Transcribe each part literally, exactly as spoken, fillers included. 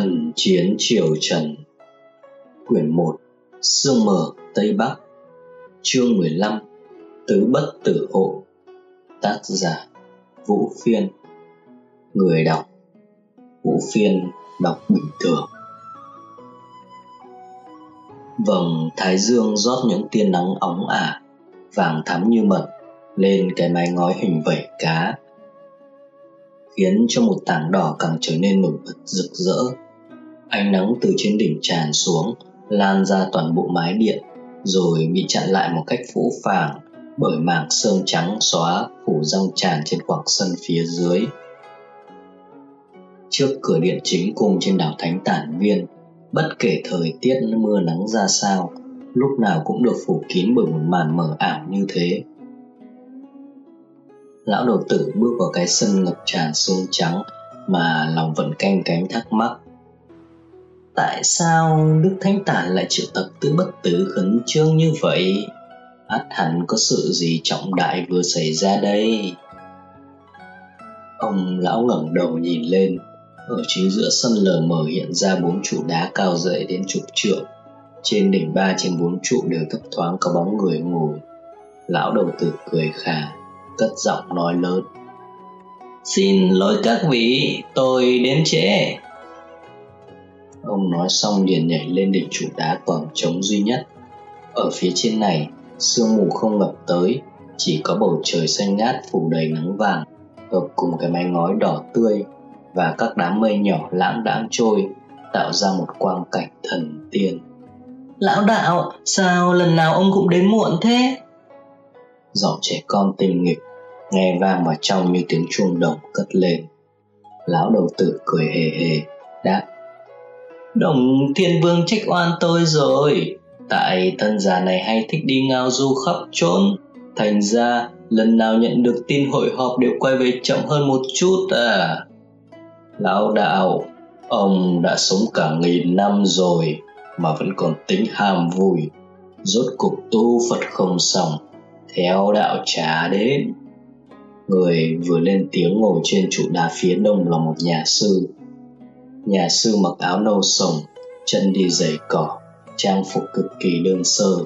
Thần chiến triều Trần, quyển một, sương mờ Tây Bắc, chương mười lăm, Tứ Bất Tử Hội. Tác giả Vũ Phiên. Người đọc Vũ Phiên đọc bình thường. Vầng thái dương rót những tia nắng óng ả, vàng thắm như mật lên cái mái ngói hình vảy cá, khiến cho một tảng đỏ càng trở nên nổi bật rực rỡ. Ánh nắng từ trên đỉnh tràn xuống, lan ra toàn bộ mái điện, rồi bị chặn lại một cách phũ phàng bởi mảng sương trắng xóa phủ răng tràn trên khoảng sân phía dưới. Trước cửa điện chính cung trên đảo Thánh Tản Viên, bất kể thời tiết mưa nắng ra sao, lúc nào cũng được phủ kín bởi một màn mờ ảo như thế. Lão đầu tử bước vào cái sân ngập tràn sương trắng mà lòng vẫn canh cánh thắc mắc. Tại sao Đức Thánh Tản lại triệu tập Tứ Bất Tử khẩn trương như vậy? Ắt hẳn có sự gì trọng đại vừa xảy ra đây. Ông lão ngẩng đầu nhìn lên, ở chính giữa sân lờ mờ hiện ra bốn trụ đá cao dậy đến chục trượng. Trên đỉnh ba trên bốn trụ đều thấp thoáng có bóng người ngồi. Lão đầu tử cười khà, cất giọng nói lớn. Xin lỗi các vị, tôi đến trễ. Ông nói xong liền nhảy lên đỉnh trụ đá còn trống duy nhất. Ở phía trên này, sương mù không ngập tới, chỉ có bầu trời xanh ngát phủ đầy nắng vàng, hợp cùng cái mái ngói đỏ tươi và các đám mây nhỏ lãng đãng trôi, tạo ra một quang cảnh thần tiên. Lão đạo, sao lần nào ông cũng đến muộn thế? Giọng trẻ con tinh nghịch, nghe vang vào trong như tiếng chuông đồng cất lên. Lão đầu tử cười hề hề, đáp. Đồng Thiên Vương trách oan tôi rồi, tại thân già này hay thích đi ngao du khắp chốn, thành ra lần nào nhận được tin hội họp đều quay về chậm hơn một chút à. Lão đạo, ông đã sống cả nghìn năm rồi mà vẫn còn tính ham vui, rốt cục tu Phật không xong, theo đạo trả đến. Người vừa lên tiếng ngồi trên trụ đá phía đông là một nhà sư. Nhà sư mặc áo nâu sồng, chân đi giày cỏ, trang phục cực kỳ đơn sơ.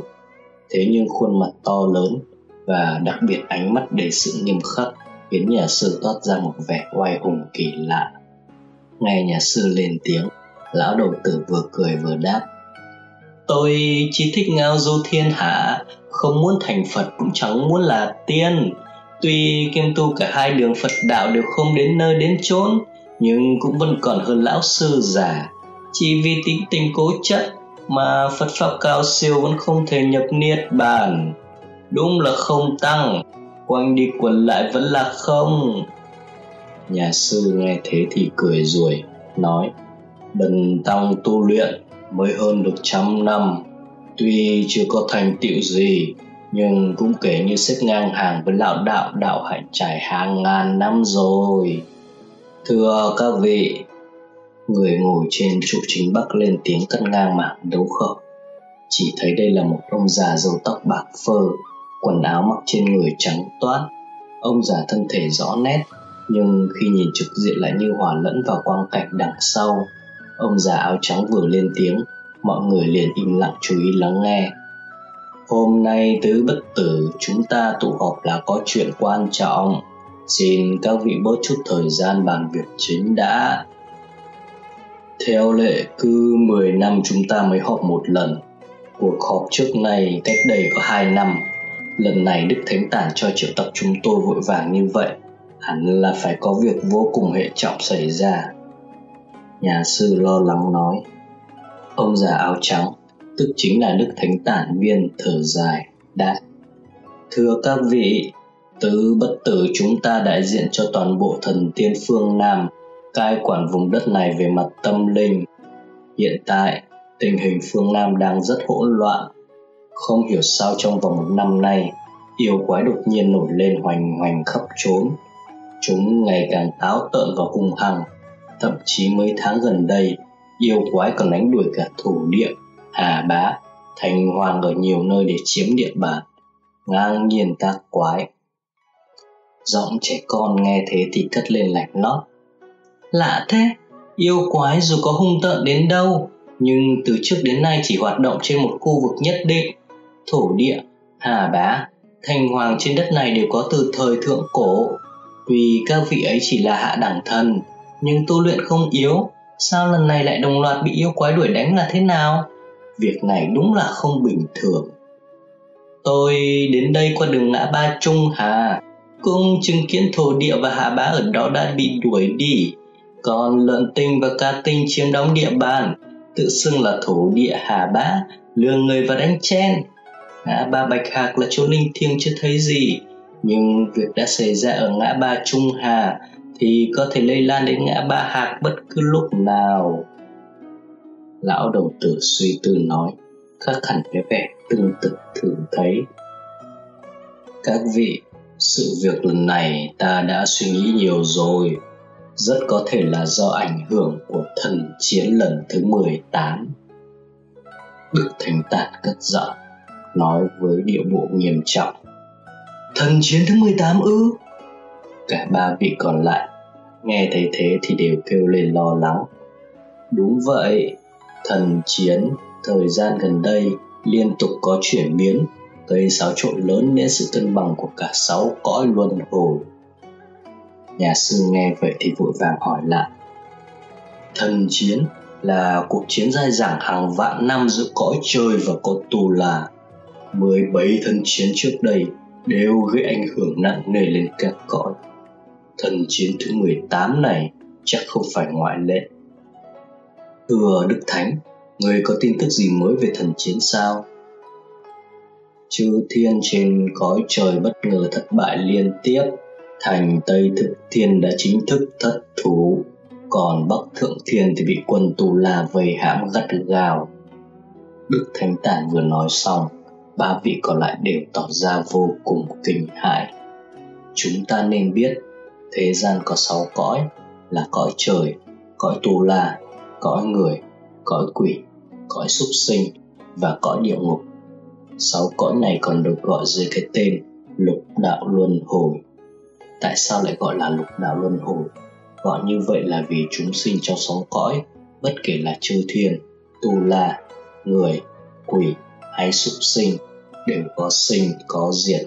Thế nhưng khuôn mặt to lớn và đặc biệt ánh mắt đầy sự nghiêm khắc khiến nhà sư toát ra một vẻ oai hùng kỳ lạ. Nghe nhà sư lên tiếng, lão đầu tử vừa cười vừa đáp. Tôi chỉ thích ngao du thiên hạ, không muốn thành Phật cũng chẳng muốn là tiên. Tuy kiêm tu cả hai đường Phật đạo đều không đến nơi đến chốn, nhưng cũng vẫn còn hơn lão sư già. Chỉ vì tính tình cố chấp mà Phật pháp cao siêu vẫn không thể nhập niết bàn. Đúng là không tăng, quanh đi quẩn lại vẫn là không. Nhà sư nghe thế thì cười rồi, nói. Bần tăng tu luyện mới hơn được trăm năm, tuy chưa có thành tựu gì, nhưng cũng kể như xếp ngang hàng với lão đạo đạo hạnh trải hàng ngàn năm rồi. Thưa các vị, người ngồi trên trụ chính bắc lên tiếng cắt ngang mảng đấu khẩu. Chỉ thấy đây là một ông già râu tóc bạc phơ, quần áo mặc trên người trắng toát. Ông già thân thể rõ nét, nhưng khi nhìn trực diện lại như hòa lẫn vào quang cảnh đằng sau. Ông già áo trắng vừa lên tiếng, mọi người liền im lặng chú ý lắng nghe. Hôm nay Tứ Bất Tử chúng ta tụ họp là có chuyện quan trọng, xin các vị bớt chút thời gian bàn việc chính đã. Theo lệ cứ mười năm chúng ta mới họp một lần. Cuộc họp trước này cách đây có hai năm. Lần này Đức Thánh Tản cho triệu tập chúng tôi vội vàng như vậy, hẳn là phải có việc vô cùng hệ trọng xảy ra. Nhà sư lo lắng nói. Ông già áo trắng, tức chính là Đức Thánh Tản Viên, thở dài, đáp. Thưa các vị, Tứ Bất Tử chúng ta đại diện cho toàn bộ thần tiên phương Nam, cai quản vùng đất này về mặt tâm linh. Hiện tại, tình hình phương Nam đang rất hỗn loạn. Không hiểu sao trong vòng một năm nay, yêu quái đột nhiên nổi lên hoành hoành khắp trốn. Chúng ngày càng táo tợn và hung hăng. Thậm chí mấy tháng gần đây, yêu quái còn đánh đuổi cả Thủ Địa, Hà Bá, Thành Hoàng ở nhiều nơi để chiếm địa bàn, ngang nhiên các quái. Giọng trẻ con nghe thế thì thất lên lạnh lót. Lạ thế, Yêu quái dù có hung tợn đến đâu, nhưng từ trước đến nay chỉ hoạt động trên một khu vực nhất định. Thổ địa, Hà Bá, thành hoàng trên đất này đều có từ thời thượng cổ. Tuy các vị ấy chỉ là hạ đẳng thần, nhưng tu luyện không yếu, sao lần này lại đồng loạt bị yêu quái đuổi đánh là thế nào? Việc này đúng là không bình thường. Tôi đến đây qua đường ngã ba Trung Hà, cũng chứng kiến thổ địa và Hà Bá ở đó đã bị đuổi đi. Còn Lợn Tinh và Ca Tinh chiếm đóng địa bàn, tự xưng là thổ địa Hà Bá, lừa người và đánh chen. Ngã ba Bạch Hạc là chỗ linh thiêng chưa thấy gì, nhưng việc đã xảy ra ở ngã ba Trung Hà thì có thể lây lan đến ngã ba Hạc bất cứ lúc nào. Lão đầu tử suy tư nói, khác hẳn cái vẻ tương tự thường thấy. Các vị, sự việc lần này ta đã suy nghĩ nhiều rồi, rất có thể là do ảnh hưởng của thần chiến lần thứ mười tám. Đức Thánh Tản cất giọng, nói với điệu bộ nghiêm trọng. Thần chiến thứ mười tám ư? Cả ba vị còn lại nghe thấy thế thì đều kêu lên lo lắng. Đúng vậy, thần chiến thời gian gần đây liên tục có chuyển biến, gây xáo trộn lớn đến sự cân bằng của cả sáu cõi luân hồi. Nhà sư nghe vậy thì vội vàng hỏi lại. Thần chiến là cuộc chiến dai dẳng hàng vạn năm giữa cõi trời và cõi Tu La. mười bảy thần chiến trước đây đều gây ảnh hưởng nặng nề lên các cõi. Thần chiến thứ mười tám này chắc không phải ngoại lệ. Thưa Đức Thánh, người có tin tức gì mới về thần chiến sao? Chư thiên trên cõi trời bất ngờ thất bại liên tiếp, thành Tây Thượng Thiên đã chính thức thất thủ, còn Bắc Thượng Thiên thì bị quân Tu La vây hãm gắt gao. Đức Thánh Tản vừa nói xong, ba vị còn lại đều tỏ ra vô cùng kinh hãi. Chúng ta nên biết, thế gian có sáu cõi, là cõi trời, cõi Tu La, cõi người, cõi quỷ, cõi súc sinh và cõi địa ngục. Sáu cõi này còn được gọi dưới cái tên Lục Đạo Luân Hồi. Tại sao lại gọi là Lục Đạo Luân Hồi? Gọi như vậy là vì chúng sinh trong sáu cõi, bất kể là chư thiên, Tu La, người, quỷ hay súc sinh, đều có sinh, có diệt.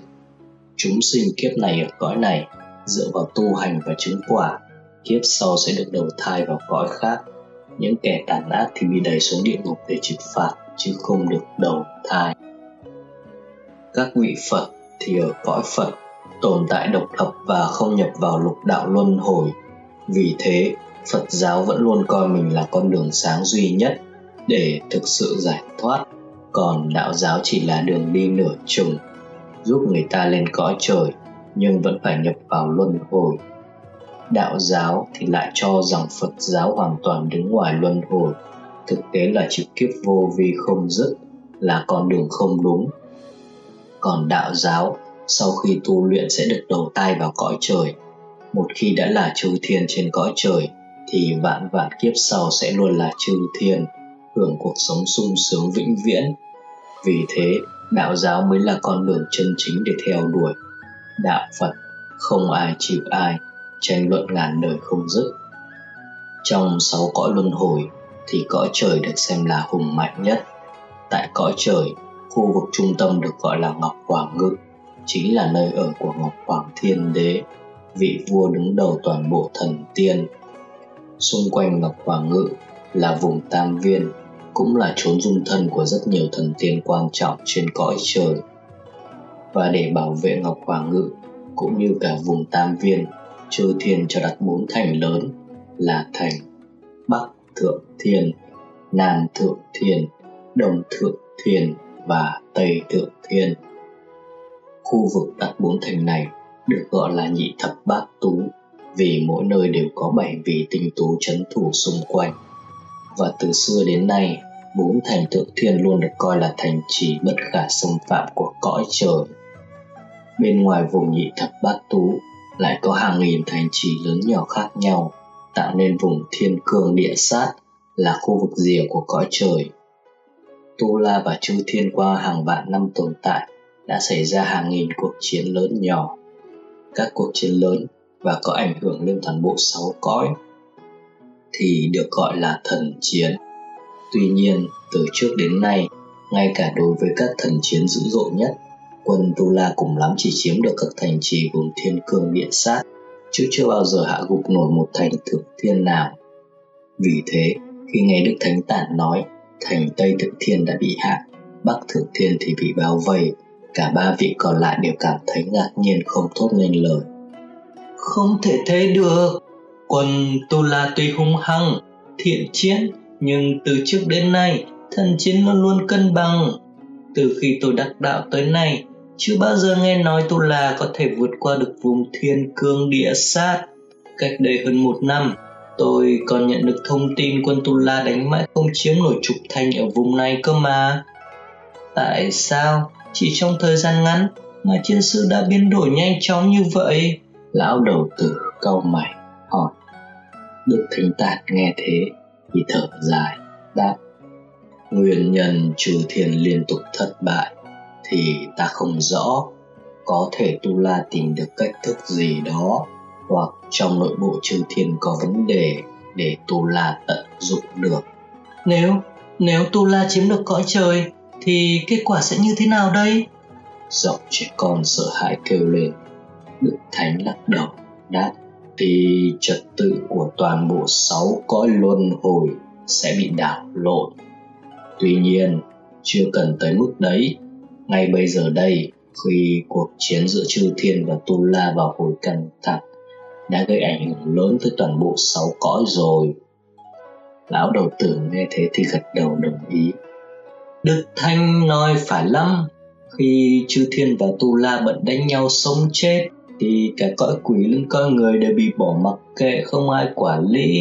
Chúng sinh kiếp này ở cõi này, dựa vào tu hành và chứng quả, kiếp sau sẽ được đầu thai vào cõi khác. Những kẻ tàn ác thì bị đẩy xuống địa ngục để trừng phạt, chứ không được đầu thai. Các vị Phật thì ở cõi Phật, tồn tại độc lập và không nhập vào Lục Đạo Luân Hồi. Vì thế, Phật giáo vẫn luôn coi mình là con đường sáng duy nhất để thực sự giải thoát, còn đạo giáo chỉ là đường đi nửa chừng, giúp người ta lên cõi trời nhưng vẫn phải nhập vào luân hồi. Đạo giáo thì lại cho rằng Phật giáo hoàn toàn đứng ngoài luân hồi, thực tế là chịu kiếp vô vi không dứt, là con đường không đúng. Còn đạo giáo, sau khi tu luyện sẽ được đầu thai vào cõi trời. Một khi đã là chư thiên trên cõi trời, thì vạn vạn kiếp sau sẽ luôn là chư thiên, hưởng cuộc sống sung sướng vĩnh viễn. Vì thế, đạo giáo mới là con đường chân chính để theo đuổi. Đạo Phật, không ai chịu ai, tranh luận ngàn đời không dứt. Trong sáu cõi luân hồi, thì cõi trời được xem là hùng mạnh nhất. Tại cõi trời, khu vực trung tâm được gọi là Ngọc Hoàng Ngự, chính là nơi ở của Ngọc Hoàng Thiên Đế, vị vua đứng đầu toàn bộ thần tiên. Xung quanh Ngọc Hoàng Ngự là vùng Tam Viên, cũng là chốn dung thân của rất nhiều thần tiên quan trọng trên cõi trời. Và để bảo vệ Ngọc Hoàng Ngự, cũng như cả vùng Tam Viên, chư thiên cho đặt bốn thành lớn là thành Bắc Thượng Thiên, Nam Thượng Thiên, Đông Thượng Thiên và Tây Thượng Thiên. Khu vực đặt bốn thành này được gọi là Nhị Thập Bát Tú, vì mỗi nơi đều có bảy vị tinh tú trấn thủ xung quanh. Và từ xưa đến nay, bốn thành Thượng Thiên luôn được coi là thành trì bất khả xâm phạm của cõi trời. Bên ngoài vùng Nhị Thập Bát Tú lại có hàng nghìn thành trì lớn nhỏ khác nhau, tạo nên vùng Thiên Cương Địa Sát, là khu vực rìa của cõi trời. Tu La và chư thiên qua hàng vạn năm tồn tại đã xảy ra hàng nghìn cuộc chiến lớn nhỏ. Các cuộc chiến lớn và có ảnh hưởng lên toàn bộ sáu cõi. thì được gọi là thần chiến. Tuy nhiên, từ trước đến nay, ngay cả đối với các thần chiến dữ dội nhất, quân Tu La cùng lắm chỉ chiếm được các thành trì vùng Thiên Cương Địa Sát, chứ chưa bao giờ hạ gục nổi một thành Thượng Thiên nào. Vì thế, khi nghe Đức Thánh Tản nói thành Tây Thượng Thiên đã bị hạ, Bắc Thượng Thiên thì bị bao vây, cả ba vị còn lại đều cảm thấy ngạc nhiên không thốt nên lời. Không thể thế được, quân Tu La tuy hung hăng, thiện chiến, nhưng từ trước đến nay, thần chiến luôn luôn cân bằng. Từ khi tôi đắc đạo tới nay, chưa bao giờ nghe nói Tu La có thể vượt qua được vùng Thiên Cương Địa Sát. Cách đây hơn một năm, tôi còn nhận được thông tin quân Tu La đánh mãi không chiếm nổi trục thành ở vùng này cơ mà. Tại sao chỉ trong thời gian ngắn mà chiến sự đã biến đổi nhanh chóng như vậy? Lão đầu tử cau mày hỏi. Đức Thánh Tản nghe thế thì thở dài đáp: Nguyên nhân trừ thiền liên tục thất bại thì ta không rõ, có thể Tu La tìm được cách thức gì đó, hoặc trong nội bộ trừ thiền có vấn đề để Tu La tận dụng được. Nếu, nếu Tu La chiếm được cõi trời thì kết quả sẽ như thế nào đây? Giọng trẻ con sợ hãi kêu lên. Đức Thánh lắc đầu đáp: Thì trật tự của toàn bộ sáu cõi luân hồi sẽ bị đảo lộn. Tuy nhiên, chưa cần tới mức đấy. Ngay bây giờ đây, khi cuộc chiến giữa chư thiên và Tu La vào hồi căng thẳng, đã gây ảnh hưởng lớn tới toàn bộ sáu cõi rồi. Lão đầu tử nghe thế thì gật đầu đồng ý. Đức Thánh nói phải lắm. Khi chư thiên và Tu La bận đánh nhau sống chết, thì cả cõi quỷ lẫn cõi người đều bị bỏ mặc kệ, không ai quản lý.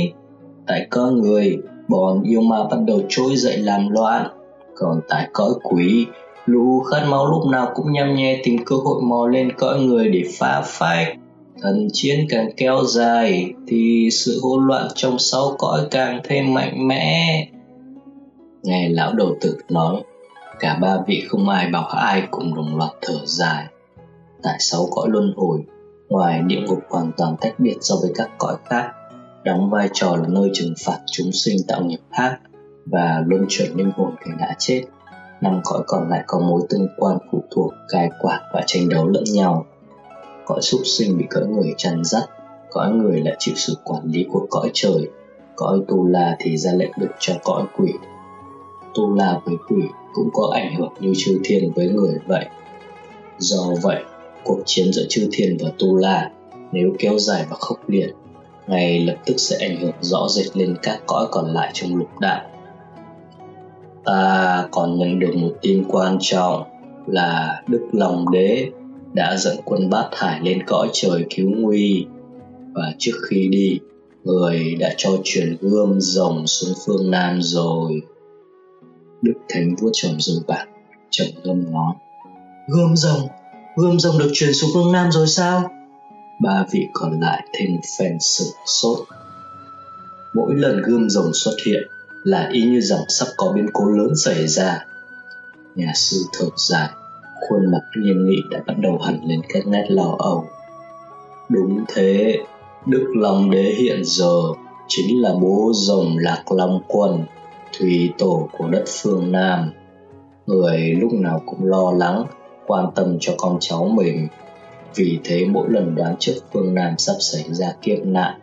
Tại cõi người, bọn yêu ma bắt đầu trỗi dậy làm loạn, còn tại cõi quỷ, lũ khát máu lúc nào cũng nhăm nhe tìm cơ hội mò lên cõi người để phá phách. Thần chiến càng kéo dài thì sự hỗn loạn trong sáu cõi càng thêm mạnh mẽ. Nghe lão đầu tử nói, cả ba vị không ai bảo ai cùng đồng loạt thở dài. Tại sáu cõi luân hồi, ngoài địa ngục hoàn toàn tách biệt so với các cõi khác, đóng vai trò là nơi trừng phạt chúng sinh tạo nghiệp ác và luân chuyển linh hồn kẻ đã chết. Năm cõi còn lại có mối tương quan phụ thuộc, cai quản và tranh đấu lẫn nhau. Cõi súc sinh bị cõi người chăn dắt, cõi người lại chịu sự quản lý của cõi trời, cõi Tu La thì ra lệnh được cho cõi quỷ. Tu La với quỷ cũng có ảnh hưởng như chư thiên với người vậy. Do vậy, cuộc chiến giữa chư thiên và Tu La nếu kéo dài và khốc liệt, ngay lập tức sẽ ảnh hưởng rõ rệt lên các cõi còn lại trong lục đạo. Ta còn nhận được một tin quan trọng là Đức Long Đế đã dẫn quân Bát Hải lên cõi trời cứu nguy, và trước khi đi, người đã cho chuyển Gươm Rồng xuống phương Nam rồi. Đức Thánh vuốt chòm râu bạc, trầm ngâm nói: Gươm Rồng, Gươm Rồng được chuyển xuống phương Nam rồi sao? Ba vị còn lại thêm phen sửng sốt. Mỗi lần Gươm Rồng xuất hiện là y như rằng sắp có biến cố lớn xảy ra. Nhà sư thở dài, khuôn mặt nghiêm nghị đã bắt đầu hẳn lên các nét lo âu. Đúng thế, Đức Long Đế hiện giờ chính là bố rồng Lạc Long Quân, thủy tổ của đất phương Nam. Người lúc nào cũng lo lắng, quan tâm cho con cháu mình. Vì thế mỗi lần đoán trước phương Nam sắp xảy ra kiếp nạn,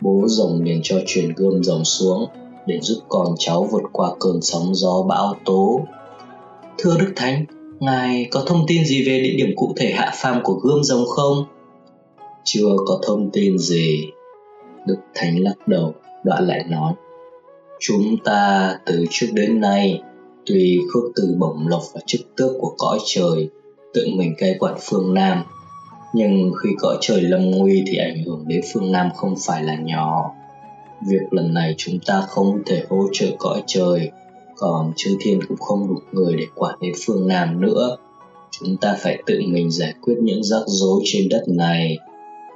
bố rồng liền cho truyền Gươm Rồng xuống để giúp con cháu vượt qua cơn sóng gió bão tố. Thưa Đức Thánh, ngài có thông tin gì về địa điểm cụ thể hạ phàm của Gươm Rồng không? Chưa có thông tin gì. Đức Thánh lắc đầu, đoạn lại nói: Chúng ta từ trước đến nay tuy khước từ bổng lộc và chức tước của cõi trời, tự mình cai quản phương Nam, nhưng khi cõi trời lâm nguy thì ảnh hưởng đến phương Nam không phải là nhỏ. Việc lần này chúng ta không thể hỗ trợ cõi trời, còn chư thiên cũng không đủ người để quản đến phương Nam nữa. Chúng ta phải tự mình giải quyết những rắc rối trên đất này.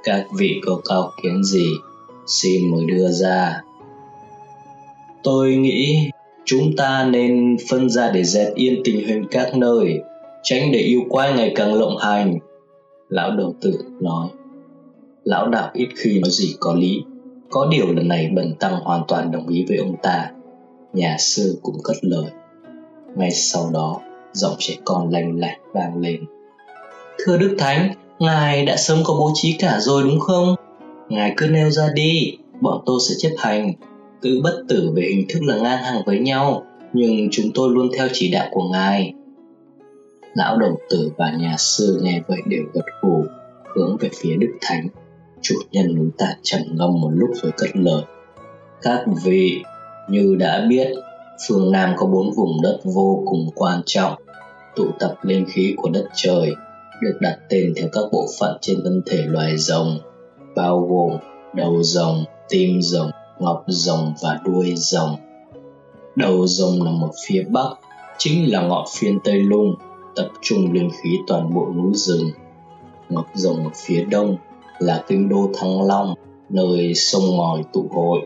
Các vị có cao kiến gì, xin mời đưa ra. Tôi nghĩ chúng ta nên phân ra để dẹp yên tình hình các nơi, tránh để yêu quái ngày càng lộng hành. Lão đầu tử nói. Lão đạo ít khi nói gì có lý, Có điều lần này Bần Tăng hoàn toàn đồng ý với ông ta. Nhà sư cũng cất lời. Ngay sau đó, giọng trẻ con lanh lảnh vang lên. Thưa Đức Thánh, Ngài đã sớm có bố trí cả rồi đúng không? Ngài cứ nêu ra đi, bọn tôi sẽ chấp hành. Tứ bất tử về hình thức là ngang hàng với nhau, nhưng chúng tôi luôn theo chỉ đạo của Ngài. Lão đồng tử và nhà sư nghe vậy đều gật gù, hướng về phía Đức Thánh. Chủ nhân núi Tản trầm ngâm một lúc rồi cất lời. Các vị, như đã biết, phương Nam có bốn vùng đất vô cùng quan trọng. Tụ tập linh khí của đất trời, được đặt tên theo các bộ phận trên thân thể loài rồng, bao gồm đầu rồng, tim rồng, ngọc rồng và đuôi rồng. Đầu rồng nằm ở phía bắc, chính là ngọn phiên Tây Lung, tập trung linh khí toàn bộ núi rừng. Ngọc rồng ở phía đông là kinh đô Thăng Long, nơi sông ngòi tụ hội.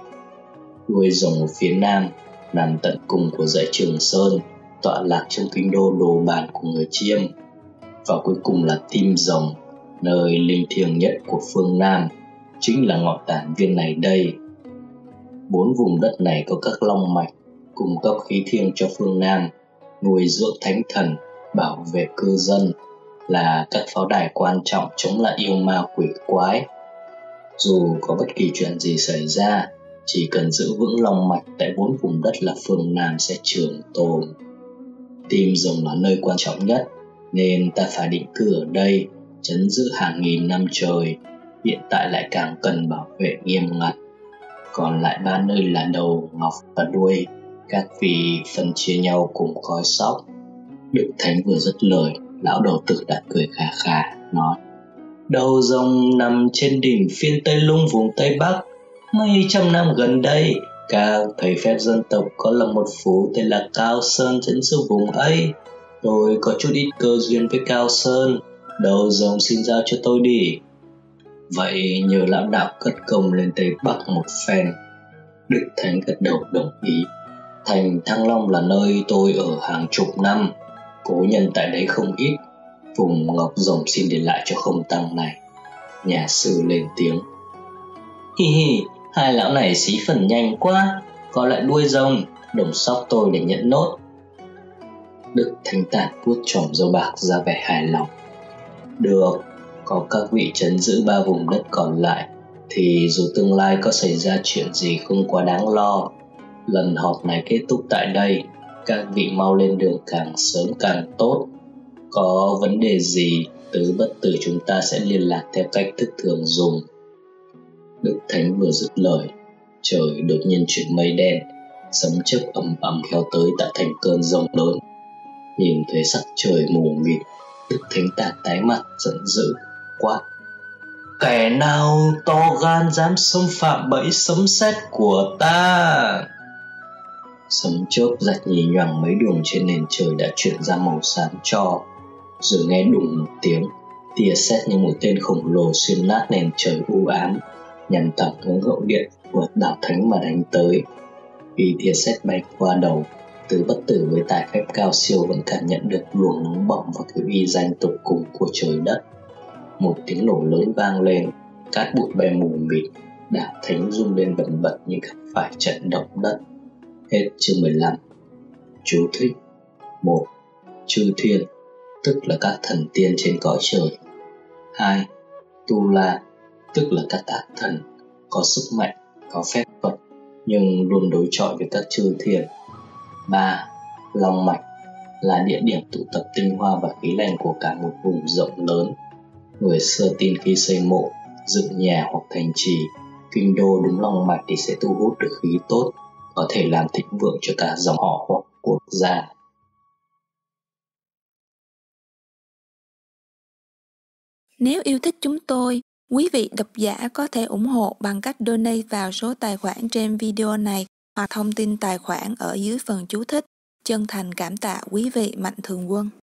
Đuôi rồng ở phía nam nằm tận cùng của dãy Trường Sơn, tọa lạc trong kinh đô đồ bàn của người Chiêm. Và cuối cùng là tim rồng, nơi linh thiêng nhất của phương Nam, chính là ngọn Tản Viên này đây. Bốn vùng đất này có các long mạch, cung cấp khí thiêng cho phương Nam, nuôi dưỡng thánh thần, bảo vệ cư dân, là các pháo đài quan trọng chống lại yêu ma quỷ quái. Dù có bất kỳ chuyện gì xảy ra, chỉ cần giữ vững long mạch tại bốn vùng đất là phương Nam sẽ trường tồn. Tim rồng là nơi quan trọng nhất, nên ta phải định cư ở đây, trấn giữ hàng nghìn năm trời, hiện tại lại càng cần bảo vệ nghiêm ngặt. Còn lại ba nơi là đầu, ngọc và đuôi, các vị phân chia nhau cùng coi sóc. Đức Thánh vừa dứt lời, lão đầu tử đã cười khà khà, nói: Đầu rồng nằm trên đỉnh phiên Tây Lung vùng Tây Bắc. Mấy trăm năm gần đây, các thầy phép dân tộc có lập một phú tên là Cao Sơn trấn giữ vùng ấy. Tôi có chút ít cơ duyên với Cao Sơn, đầu rồng xin giao cho tôi đi. Vậy nhờ lão đạo cất công lên Tây Bắc một phen. Đức Thánh gật đầu đồng ý. Thành Thăng Long là nơi tôi ở hàng chục năm, cố nhân tại đấy không ít. Vùng ngọc rồng xin để lại cho không tăng này. Nhà sư lên tiếng. Hi hi, hai lão này xí phần nhanh quá. Có lại đuôi rồng, đồng sóc tôi để nhận nốt. Đức Thánh Tản vuốt chòm râu bạc ra vẻ hài lòng. Được, có các vị trấn giữ ba vùng đất còn lại, thì dù tương lai có xảy ra chuyện gì không quá đáng lo. Lần họp này kết thúc tại đây, các vị mau lên đường càng sớm càng tốt. Có vấn đề gì, tứ bất tử chúng ta sẽ liên lạc theo cách thức thường dùng. Đức Thánh vừa dứt lời, trời đột nhiên chuyển mây đen, sấm chớp ầm ầm kéo tới tạo thành cơn giông lớn. Nhìn thấy sắc trời mù mịt, Đức Thánh Tản tái mặt giận dữ quát: Kẻ nào to gan dám xâm phạm bẫy sấm sét của ta? Sấm chớp rạch nhì nhoằng mấy đường trên nền trời đã chuyển ra màu xám tro. Rồi nghe đùng một tiếng, tia sét như mũi tên khổng lồ xuyên nát nền trời u ám, nhằm thẳng hướng hậu điện của đạo thánh mà đánh tới. Khi tia sét bay qua đầu, Tứ bất tử với tài phép cao siêu vẫn cảm nhận được luồng nóng bỏng và thứ uy danh tột cùng của trời đất. Một tiếng nổ lớn vang lên, cát bụi bay mù mịt, đạo thánh rung lên bần bật như gặp phải trận động đất. Hết chương mười lăm. Chú thích: một. Chư thiên, tức là các thần tiên trên cõi trời. Hai. Tu La, tức là các ác thần, có sức mạnh, có phép thuật, nhưng luôn đối chọi với các chư thiên. ba. Long mạch là địa điểm tụ tập tinh hoa và khí lành của cả một vùng rộng lớn. Người xưa tin khi xây mộ, dựng nhà hoặc thành trì, kinh đô đúng long mạch thì sẽ thu hút được khí tốt, có thể làm thịnh vượng cho cả dòng họ hoặc quốc gia. Nếu yêu thích chúng tôi, quý vị độc giả có thể ủng hộ bằng cách donate vào số tài khoản trên video này hoặc thông tin tài khoản ở dưới phần chú thích. Chân thành cảm tạ quý vị mạnh thường quân.